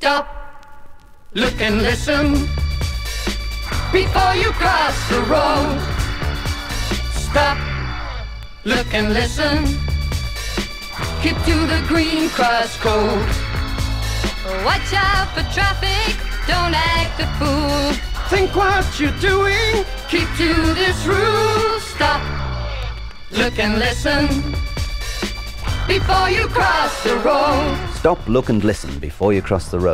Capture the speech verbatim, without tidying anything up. Stop, look and listen before you cross the road. Stop, look and listen. Keep to the green cross code. Watch out for traffic, don't act a fool. Think what you're doing, keep to this rule. Stop, look and listen before you cross the road. Stop, look and listen before you cross the road.